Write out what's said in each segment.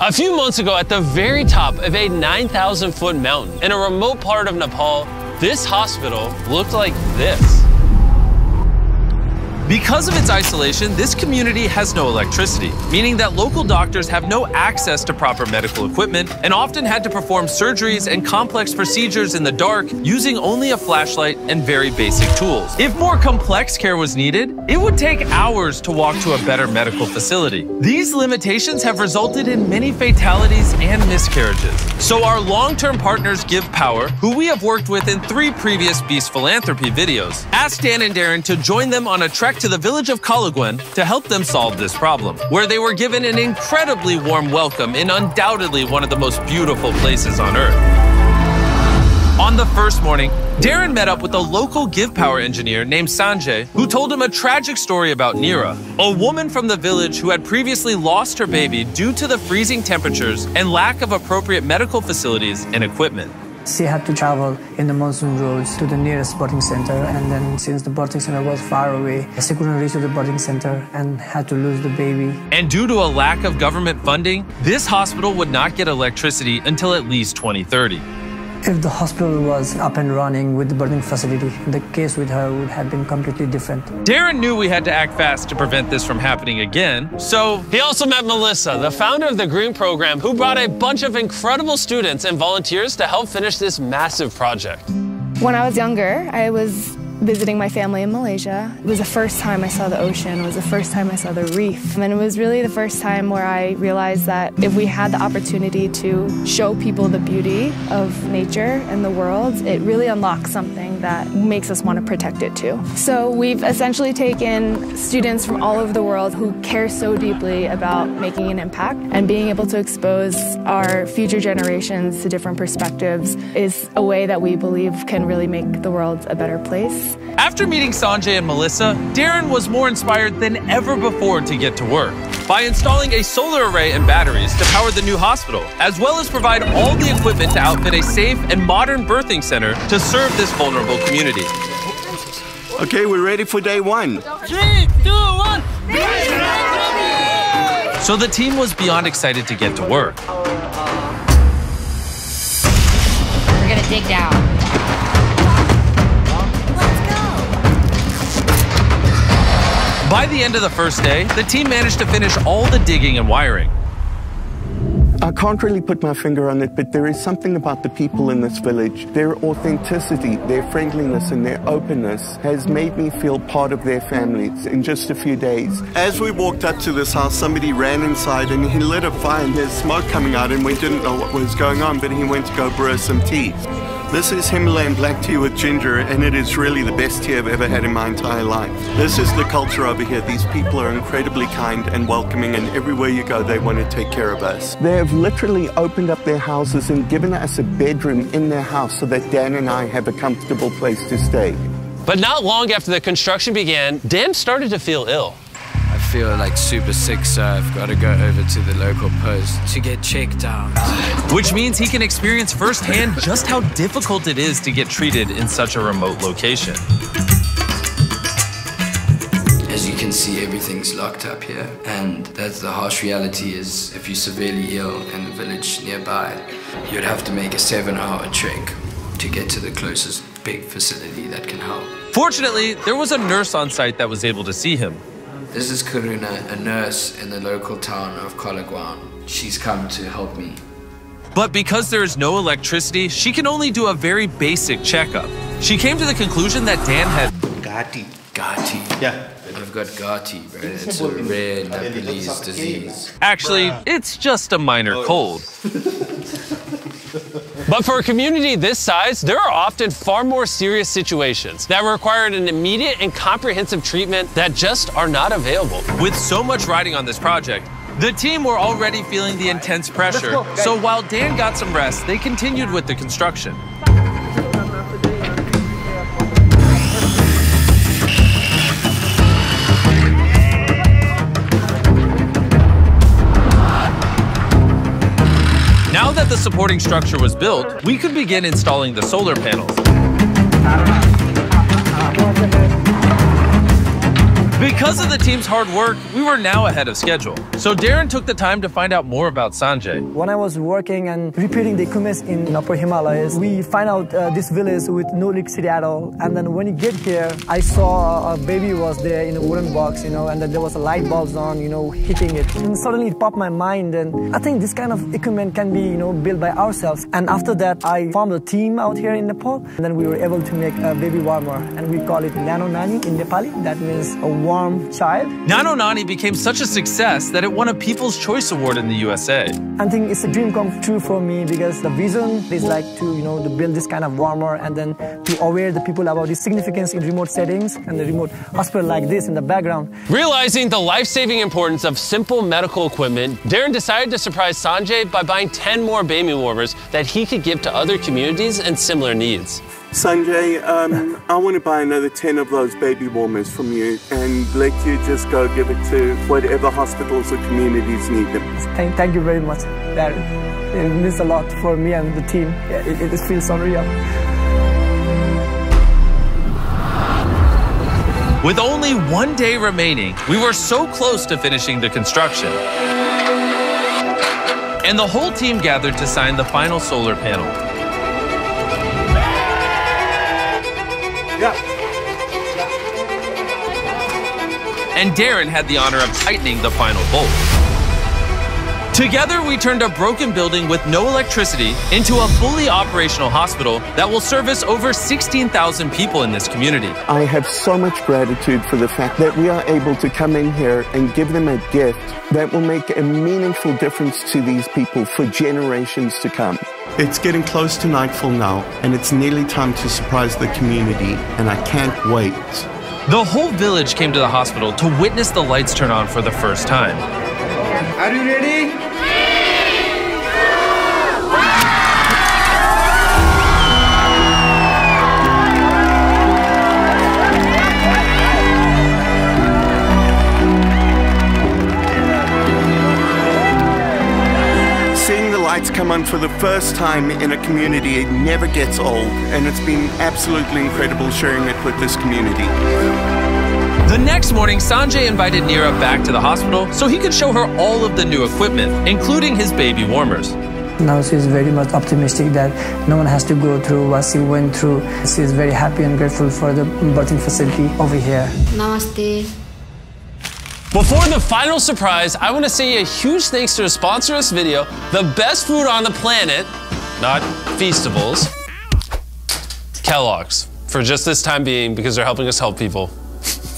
A few months ago, at the very top of a 9,000 foot mountain in a remote part of Nepal, this hospital looked like this. Because of its isolation, this community has no electricity, meaning that local doctors have no access to proper medical equipment and often had to perform surgeries and complex procedures in the dark using only a flashlight and very basic tools. If more complex care was needed, it would take hours to walk to a better medical facility. These limitations have resulted in many fatalities and miscarriages. So our long-term partners GivePower, who we have worked with in 3 previous Beast Philanthropy videos, asked Dan and Darren to join them on a trek to the village of Kalaguan to help them solve this problem, where they were given an incredibly warm welcome in undoubtedly one of the most beautiful places on Earth. On the first morning, Darren met up with a local GivePower engineer named Sanjay, who told him a tragic story about Nira, a woman from the village who had previously lost her baby due to the freezing temperatures and lack of appropriate medical facilities and equipment. She had to travel in the monsoon roads to the nearest birthing center, and then since the birthing center was far away, she couldn't reach the birthing center and had to lose the baby. And due to a lack of government funding, this hospital would not get electricity until at least 2030. If the hospital was up and running with the birthing facility, the case with her would have been completely different. Darren knew we had to act fast to prevent this from happening again, so he also met Melissa, the founder of the Green Program, who brought a bunch of incredible students and volunteers to help finish this massive project. When I was younger, I was visiting my family in Malaysia. It was the first time I saw the ocean. It was the first time I saw the reef. And it was really the first time where I realized that if we had the opportunity to show people the beauty of nature and the world, it really unlocks something that makes us want to protect it too. So we've essentially taken students from all over the world who care so deeply about making an impact, and being able to expose our future generations to different perspectives is a way that we believe can really make the world a better place. After meeting Sanjay and Melissa, Darren was more inspired than ever before to get to work by installing a solar array and batteries to power the new hospital, as well as provide all the equipment to outfit a safe and modern birthing center to serve this vulnerable community. Okay, we're ready for day one. 3, 2, 1. So the team was beyond excited to get to work. We're gonna dig down. By the end of the first day, the team managed to finish all the digging and wiring. I can't really put my finger on it, but there is something about the people in this village. Their authenticity, their friendliness, and their openness has made me feel part of their families in just a few days. As we walked up to this house, somebody ran inside and he lit a fire and there's smoke coming out, and we didn't know what was going on, but he went to go brew some tea. This is Himalayan black tea with ginger, and it is really the best tea I've ever had in my entire life. This is the culture over here. These people are incredibly kind and welcoming, and everywhere you go, they want to take care of us. They have literally opened up their houses and given us a bedroom in their house so that Dan and I have a comfortable place to stay. But not long after the construction began, Dan started to feel ill. I feel like super sick, so I've got to go over to the local post to get checked out. Which means he can experience firsthand just how difficult it is to get treated in such a remote location. As you can see, everything's locked up here, and that's the harsh reality. Is if you're severely ill in the village nearby, you'd have to make a 7-hour trek to get to the closest big facility that can help. Fortunately, there was a nurse on site that was able to see him. This is Karuna, a nurse in the local town of Kalaguan. She's come to help me. But because there is no electricity, she can only do a very basic checkup. She came to the conclusion that Dan had Gati. Gati. Yeah. I've got Gati, bro. It's a rare Nepalese disease. Actually, it's just a minor cold. But for a community this size, there are often far more serious situations that require an immediate and comprehensive treatment that just are not available. With so much riding on this project, the team were already feeling the intense pressure. Go, so while Dan got some rest, they continued with the construction. Now that the supporting structure was built, we could begin installing the solar panels. Because of the team's hard work, we were now ahead of schedule. So Darren took the time to find out more about Sanjay. When I was working and preparing the kumis in Upper Himalayas, we find out this village with no electricity at all. And then when you get here, I saw a baby was there in a wooden box, you know, and then there was a light bulbs on, you know, hitting it. And suddenly it popped my mind, and I think this kind of equipment can be, you know, built by ourselves. And after that, I formed a team out here in Nepal, and then we were able to make a baby warmer, and we call it Nano Nani in Nepali. That means a warm child. Nano Nani became such a success that it won a People's Choice Award in the USA. I think it's a dream come true for me, because the vision is like to, you know, to build this kind of warmer and then to aware the people about its significance in remote settings and the remote hospital like this in the background. Realizing the life-saving importance of simple medical equipment, Darren decided to surprise Sanjay by buying 10 more baby warmers that he could give to other communities and similar needs. Sanjay, I want to buy another 10 of those baby warmers from you and let you just go give it to whatever hospitals or communities need them. Thank you very much, Darren. It means a lot for me and the team. Yeah, it just feels unreal. With only one day remaining, we were so close to finishing the construction. And the whole team gathered to sign the final solar panel. And Darren had the honor of tightening the final bolt. Together, we turned a broken building with no electricity into a fully operational hospital that will service over 16,000 people in this community. I have so much gratitude for the fact that we are able to come in here and give them a gift that will make a meaningful difference to these people for generations to come. It's getting close to nightfall now, and it's nearly time to surprise the community, and I can't wait. The whole village came to the hospital to witness the lights turn on for the first time. Are you ready? 3, 2, 1. Seeing the lights come on for the first time in a community, it never gets old, and it's been absolutely incredible sharing it with this community. The next morning, Sanjay invited Nira back to the hospital so he could show her all of the new equipment, including his baby warmers. Now she's very much optimistic that no one has to go through what she went through. She's very happy and grateful for the birthing facility over here. Namaste. Before the final surprise, I want to say a huge thanks to the sponsor of this video, the best food on the planet, not Feastables, Kellogg's, for just this time being, because they're helping us help people.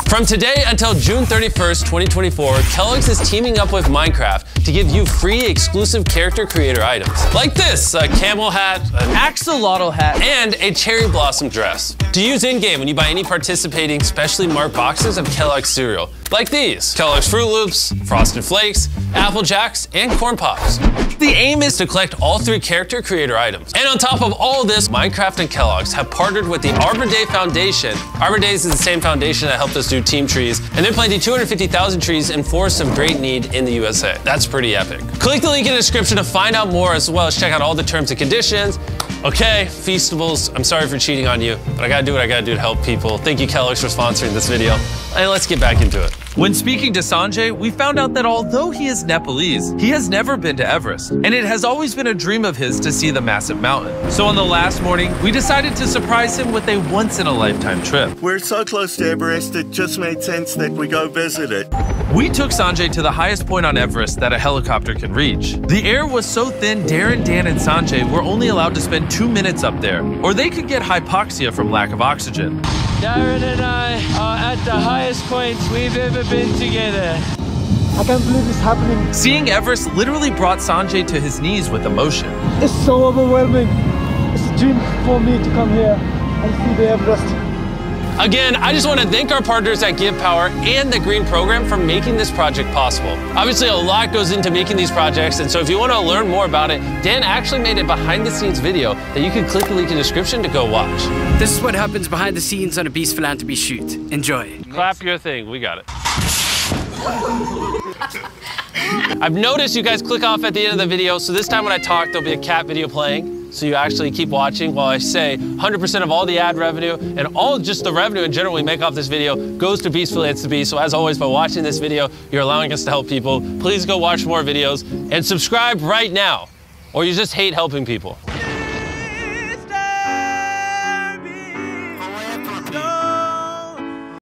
From today until June 31st, 2024, Kellogg's is teaming up with Minecraft to give you free exclusive character creator items. Like this, a camel hat, an axolotl hat, and a cherry blossom dress. To use in-game when you buy any participating specially marked boxes of Kellogg's cereal. Like these, Kellogg's Froot Loops, Frosted Flakes, Apple Jacks, and Corn Pops. The aim is to collect all 3 character creator items. And on top of all this, Minecraft and Kellogg's have partnered with the Arbor Day Foundation. Arbor Days is the same foundation that helped us do Team Trees, and they planted 250,000 trees in forests of great need in the USA. That's pretty epic. Click the link in the description to find out more, as well as check out all the terms and conditions. Okay, Feastables, I'm sorry for cheating on you, but I gotta do what I gotta do to help people. Thank you, Kellogg's, for sponsoring this video, and let's get back into it. When speaking to Sanjay, we found out that although he is Nepalese, he has never been to Everest, and it has always been a dream of his to see the massive mountain. So on the last morning, we decided to surprise him with a once-in-a-lifetime trip. We're so close to Everest, it just made sense that we go visit it. We took Sanjay to the highest point on Everest that a helicopter can reach. The air was so thin, Darren, Dan, and Sanjay were only allowed to spend 2 minutes up there, or they could get hypoxia from lack of oxygen. Darren and I are at the highest points we've ever been together. I can't believe it's happening. Seeing Everest literally brought Sanjay to his knees with emotion. It's so overwhelming. It's a dream for me to come here and see the Everest. Again, I just want to thank our partners at GivePower and the Green Program for making this project possible. Obviously, a lot goes into making these projects, and so if you want to learn more about it, Dan actually made a behind-the-scenes video that you can click the link in the description to go watch. This is what happens behind the scenes on a Beast Philanthropy shoot. Enjoy. Clap your thing. We got it. I've noticed you guys click off at the end of the video, so this time when I talk, there'll be a cat video playing, so you actually keep watching while I say 100% of all the ad revenue and all just the revenue in general we make off this video goes to Beast Philanthropy. So as always, by watching this video, you're allowing us to help people. Please go watch more videos and subscribe right now, or you just hate helping people.